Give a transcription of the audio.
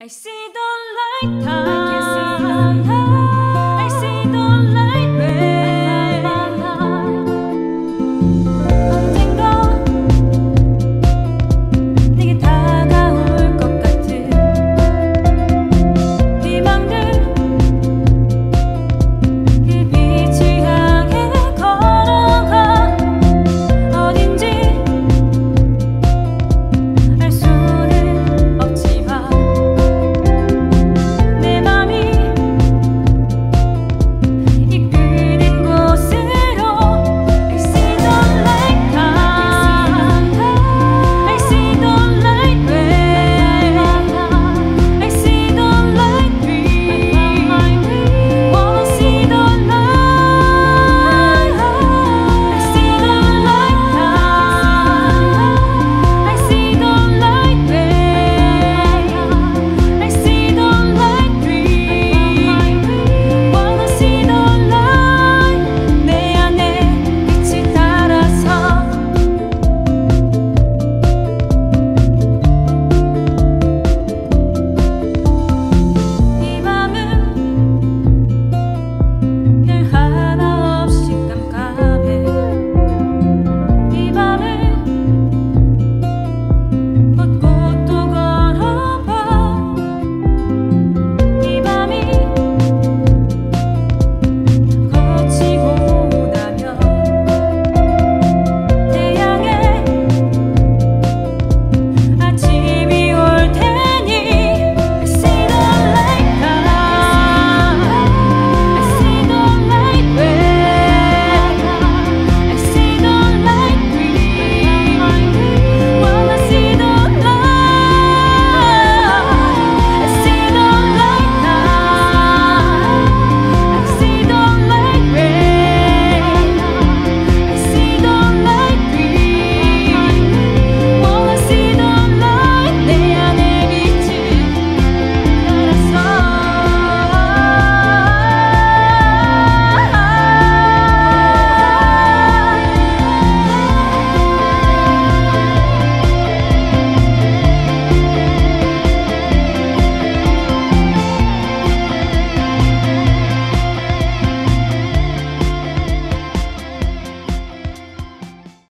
I see the light.